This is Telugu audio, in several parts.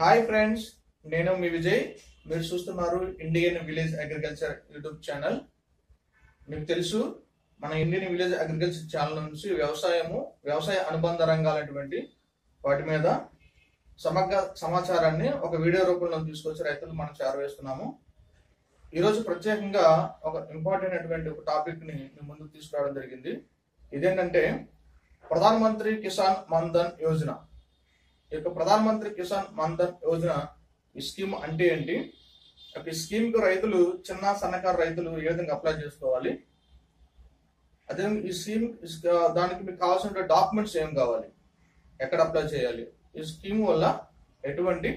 హాయ్ ఫ్రెండ్స్, నేను మీ విజయ్. మీరు చూస్తున్నారు Indian village agriculture YouTube channel. మీకు తెలుసు, మన ఇండియన్ విలేజ్ అగ్రికల్చర్ ఛానల్ నుంచి వ్యవసాయ అనుబంధ రంగాలైనటువంటి వాటి మీద సమగ్ర సమాచారాన్ని ఒక వీడియో రూపంలో తీసుకొచ్చి రైతులు మనం చేరవేస్తున్నాము. ఈరోజు ప్రత్యేకంగా ఒక ఇంపార్టెంట్ అయినటువంటి ఒక టాపిక్ని ముందుకు తీసుకురావడం జరిగింది. ఇదేంటంటే ప్రధానమంత్రి కిసాన్ మన్ధన్ యోజన. ఈ యొక్క ప్రధానమంత్రి కిసాన్ మన్ధన్ యోజన ఈ స్కీమ్ అంటే ఏంటి, ఈ స్కీమ్కు రైతులు, చిన్న సన్నకారు రైతులు ఏ విధంగా అప్లై చేసుకోవాలి, అదే ఈ స్కీమ్ దానికి మీకు కావాల్సిన డాక్యుమెంట్స్ ఏం కావాలి, ఎక్కడ అప్లై చేయాలి, ఈ స్కీమ్ వల్ల ఎటువంటి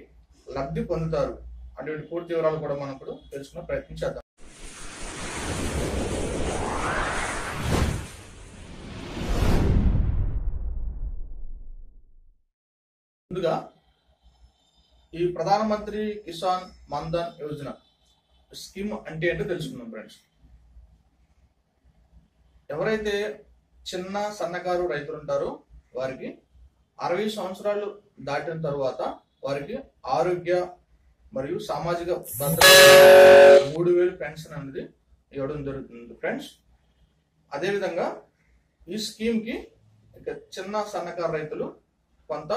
లబ్ధి పొందుతారు అటువంటి పూర్తి వివరాలు కూడా మనం ఇప్పుడు తెలుసుకునే ప్రయత్నం చేద్దాం. ముందుగా ఈ ప్రధానమంత్రి కిసాన్ మన్ధన్ యోజన స్కీమ్ అంటే ఏంటో తెలుసుకుందాం ఫ్రెండ్స్. ఎవరైతే చిన్న సన్నకారు రైతులు ఉంటారో వారికి 60 సంవత్సరాలు దాటిన తర్వాత వారికి ఆరోగ్య మరియు సామాజిక భద్రత 3000 పెన్షన్ అనేది ఇవ్వడం జరుగుతుంది ఫ్రెండ్స్. అదేవిధంగా ఈ స్కీమ్కి చిన్న సన్నకారు రైతులు కొంత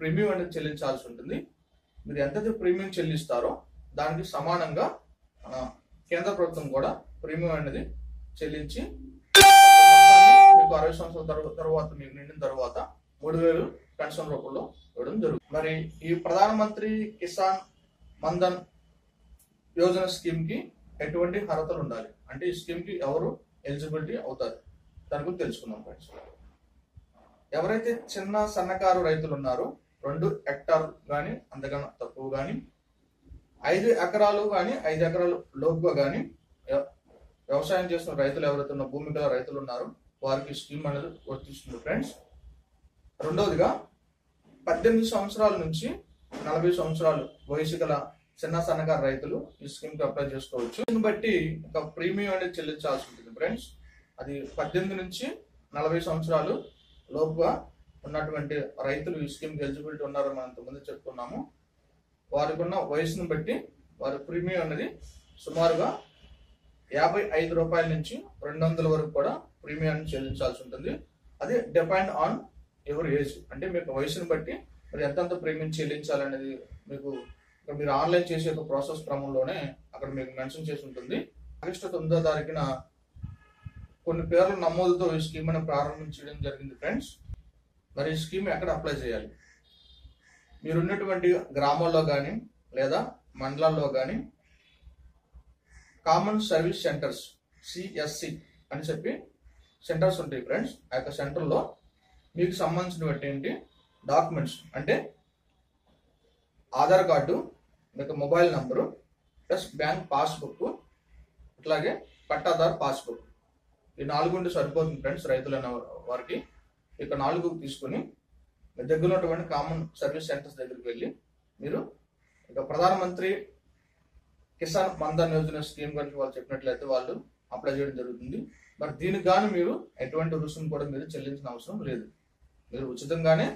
ప్రీమియం అనేది చెల్లించాల్సి ఉంటుంది. మీరు ఎంతైతే ప్రీమియం చెల్లిస్తారో దానికి సమానంగా మన కేంద్ర ప్రభుత్వం కూడా ప్రీమియం అనేది చెల్లించి మీకు 60 సంవత్సరాల తర్వాత మీకు నిండిన తర్వాత 3000 పెన్షన్ రూపంలో ఇవ్వడం జరుగుతుంది. మరి ఈ ప్రధానమంత్రి కిసాన్ మన్ధన్ యోజన స్కీమ్కి ఎటువంటి అర్హతలు ఉండాలి అంటే ఈ స్కీమ్కి ఎవరు ఎలిజిబిలిటీ అవుతారు దాని గురించి తెలుసుకుందాం ఫ్రెండ్స్. ఎవరైతే చిన్న సన్నకారు రైతులు ఉన్నారో 2 హెక్టార్ కానీ అంతకన్నా తక్కువ కానీ 5 ఎకరాలు కానీ 5 ఎకరాలు లోపుగా కానీ వ్యవసాయం చేస్తున్న రైతులు ఎవరైతే ఉన్న భూమి గల రైతులు ఉన్నారో వారికి స్కీమ్ అనేది వర్తిస్తుంది ఫ్రెండ్స్. రెండవదిగా 18 సంవత్సరాల నుంచి 40 సంవత్సరాలు వయసు గల చిన్న సన్నకారు రైతులు ఈ స్కీమ్కి అప్లై చేసుకోవచ్చు. దీన్ని బట్టి ఒక ప్రీమియం అనేది చెల్లించాల్సి ఉంటుంది ఫ్రెండ్స్. అది 18 నుంచి 40 సంవత్సరాలు లోపుగా ఉన్నటువంటి రైతులు ఈ స్కీమ్కి ఎలిజిబిలిటీ ఉన్నారో మనం ఇంతకుముందు చెప్పుకున్నాము. వారికి ఉన్న వయసును బట్టి వారి ప్రీమియం అనేది సుమారుగా 55 రూపాయల నుంచి 200 వరకు కూడా ప్రీమియాన్ని చెల్లించాల్సి ఉంటుంది. అది డిపెండ్ ఆన్ ఎవరి ఏజ్, అంటే మీకు వయసును బట్టి మరి ఎంతంత ప్రీమియం చెల్లించాలనేది మీకు మీరు ఆన్లైన్ చేసే ఒక ప్రాసెస్ క్రమంలోనే అక్కడ మీకు మెన్షన్ చేసి ఉంటుంది. ఆగస్టు 9వ తారీఖున కొన్ని పేర్ల నమోదుతో ఈ స్కీమ్ అని ప్రారంభించడం జరిగింది ఫ్రెండ్స్. మరి ఈ స్కీమ్ ఎక్కడ అప్లై చేయాలి? మీరు ఉన్నటువంటి గ్రామాల్లో కానీ లేదా మండలాల్లో కానీ కామన్ సర్వీస్ సెంటర్స్ CSC అని చెప్పి సెంటర్స్ ఉంటాయి ఫ్రెండ్స్. ఆ యొక్క సెంటర్లో మీకు సంబంధించినటువంటి ఏంటి డాక్యుమెంట్స్ అంటే ఆధార్ కార్డు, మీకు mobile number plus bank passbook, అట్లాగే పట్టాదారు పాస్బుక్, ఈ 4 ఉంటే సరిపోతుంది ఫ్రెండ్స్. రైతులైన వారికి ఇక 4 తీసుకుని మీ దగ్గర ఉన్నటువంటి కామన్ సర్వీస్ సెంటర్స్ దగ్గరికి వెళ్ళి మీరు ఇక ప్రధానమంత్రి కిసాన్ మన్ధన్ యోజన స్కీమ్ గురించి వాళ్ళు చెప్పినట్లయితే వాళ్ళు అప్లై చేయడం జరుగుతుంది. మరి దీనికి గాను మీరు ఎటువంటి రుసుము కూడా మీరు చెల్లించిన అవసరం లేదు. మీరు ఉచితంగానే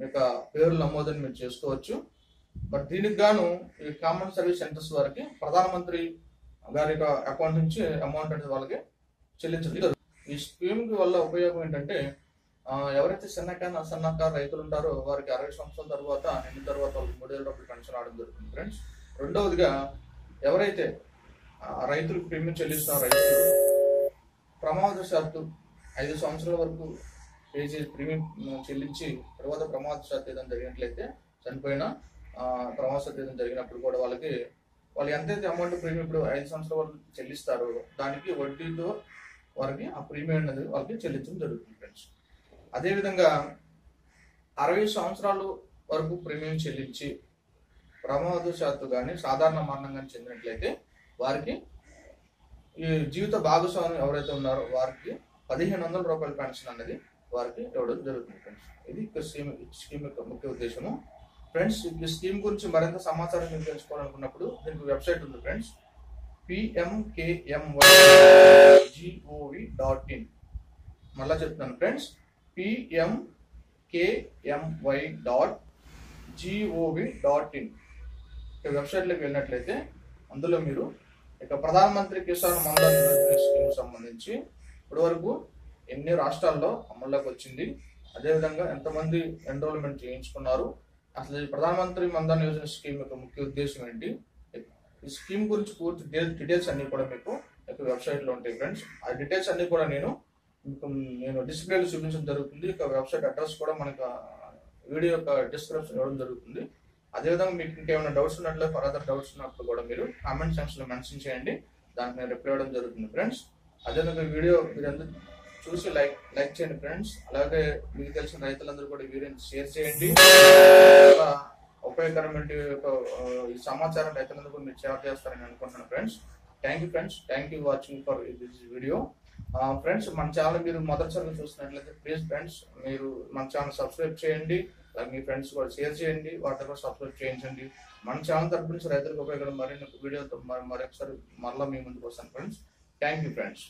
మీకు పేరు నమోదని మీరు చేసుకోవచ్చు. మరి దీనికి గాను ఈ కామన్ సర్వీస్ సెంటర్స్ వారికి ప్రధానమంత్రి గారి యొక్క అకౌంట్ నుంచి అమౌంట్ అనేది వాళ్ళకి చెల్లించదు. ఈ స్కీమ్ వల్ల ఉపయోగం ఏంటంటే ఎవరైతే సన్నకారు రైతులు ఉంటారో వారికి 60 సంవత్సరాల తర్వాత నిన్న తర్వాత వాళ్ళకి 3000 రూపాయలు పెన్షన్ రావడం జరుగుతుంది ఫ్రెండ్స్. రెండవదిగా ఎవరైతే రైతులకు ప్రీమియం చెల్లిస్తున్న రైతులు ప్రమాదశాత్తు 5 సంవత్సరాల వరకు పే చేసి ప్రీమియం చెల్లించి తర్వాత ప్రమాదశాత్తు ఏదైనా జరిగినట్లయితే, చనిపోయిన ప్రమాదశాత్తు ఏదైనా జరిగినప్పుడు కూడా వాళ్ళకి వాళ్ళు ఎంతైతే అమౌంట్ ప్రీమియం ఇప్పుడు 5 సంవత్సరాల వరకు చెల్లిస్తారో దానికి వడ్డీతో వారికి ఆ ప్రీమియం అనేది వాళ్ళకి చెల్లించడం జరుగుతుంది ఫ్రెండ్స్. అదేవిధంగా 60 సంవత్సరాలు వరకు ప్రీమియం చెల్లించి ప్రమాదశాత్తు కానీ సాధారణ మరణం కానీ చెందినట్లయితే వారికి ఈ జీవిత భాగస్వామి ఎవరైతే ఉన్నారో వారికి 1500 రూపాయల పెన్షన్ అనేది వారికి ఇవ్వడం జరుగుతుంది ఫ్రెండ్స్. ఇది స్కీమ్ యొక్క ముఖ్య ఉద్దేశము ఫ్రెండ్స్. ఈ స్కీమ్ గురించి మరింత సమాచారం మీరు తెలుసుకోవాలనుకున్నప్పుడు దీనికి వెబ్సైట్ ఉంది ఫ్రెండ్స్, PMKMY.gov.in. మళ్ళా చెప్తున్నాను ఫ్రెండ్స్, PMKMY gov.in వెబ్సైట్లోకి అందులో మీరు ఇక ప్రధానమంత్రి కిసాన్ మన్ధన్ యోజన స్కీమ్ సంబంధించి ఇప్పటివరకు ఎన్ని రాష్ట్రాల్లో అమల్లోకి వచ్చింది, అదేవిధంగా ఎంతమంది ఎన్రోల్మెంట్ చేయించుకున్నారు, అసలు ఈ ప్రధానమంత్రి మన్ధన్ యోజన స్కీమ్ యొక్క ముఖ్య ఉద్దేశం ఏంటి, ఈ స్కీమ్ గురించి పూర్తి డీటెయిల్స్ అన్ని కూడా మీకు యొక్క వెబ్సైట్లో ఉంటాయి ఫ్రెండ్స్. ఆ డీటెయిల్స్ అన్ని కూడా నేను డిస్ప్లేలో చూపించడం జరుగుతుంది. ఇక వెబ్సైట్ అడ్రస్ కూడా మనకు వీడియో యొక్క డిస్క్రిప్షన్ ఇవ్వడం జరుగుతుంది. అదేవిధంగా మీకు ఇంకేమైనా డౌట్స్ ఉన్నట్లు ఫర్దర్ డౌట్స్ ఉన్నప్పుడు కూడా మీరు కామెంట్ సెక్షన్లో మెన్షన్ చేయండి, దానికి నేను రిప్లై ఇవ్వడం జరుగుతుంది ఫ్రెండ్స్. అదేవిధంగా వీడియో మీరందరూ చూసి లైక్ చేయండి ఫ్రెండ్స్. అలాగే మీకు తెలిసిన రైతులందరూ కూడా వీడియోని షేర్ చేయండి. ఉపయోగకరమైన ఈ సమాచారం రైతులందరూ కూడా మీరు షేర్ చేస్తారని అనుకుంటున్నాను friends. Thank you watching for this video. Friends, మన ఛానల్ మీరు మొదటిసారి చూస్తున్నట్లయితే ప్లీజ్ ఫ్రెండ్స్ మీరు మన ఛానల్ సబ్స్క్రైబ్ చేయండి, అలాగే మీ ఫ్రెండ్స్ కూడా షేర్ చేయండి, వాటిని కూడా సబ్స్క్రైబ్ చేయించండి. మన ఛానల్ తరపు నుంచి రైతులకు ఉపయోగపడే మరిన్ని వీడియోతో మరొకసారి మరలా మీ ముందుకు వస్తాను ఫ్రెండ్స్. Thank you friends.